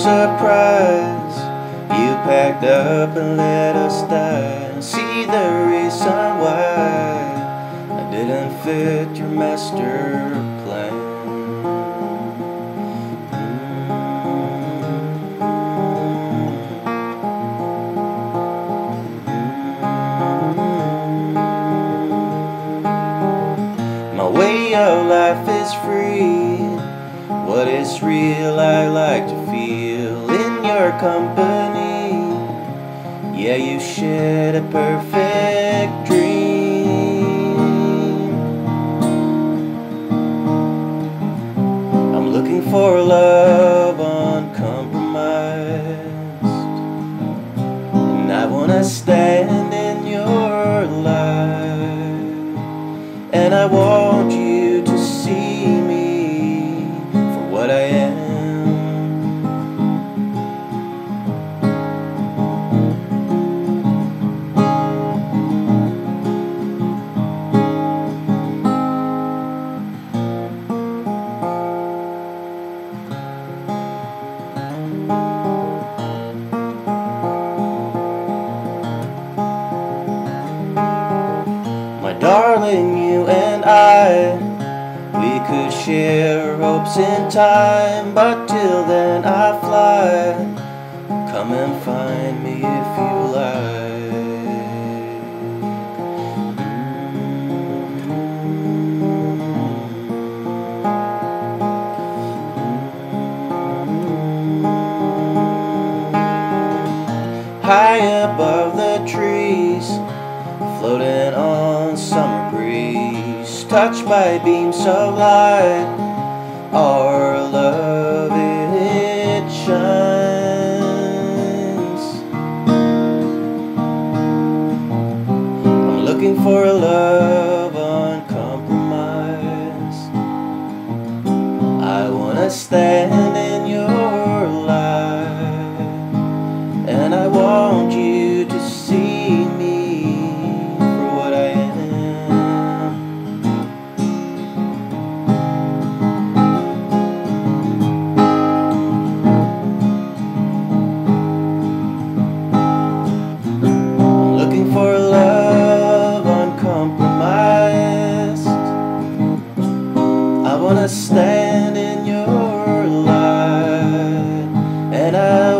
surprise. You packed up and let us die. And see the reason why I didn't fit your master plan. My way of life is free. What is real I like to feel in your company. Yeah, you shared a perfect dream. I'm looking for love uncompromised, and I wanna stand in your light, and I want you to see me what I am. My darling, you and I, we could share hopes in time, but till then I fly. Come and find me if you like. High above the trees, floating on summer breeze, touched by beams of light, our love it shines. I'm looking for a love uncompromised. I wanna stand in your light, and I want you to see me. For love uncompromised, I wanna stand in your light, and I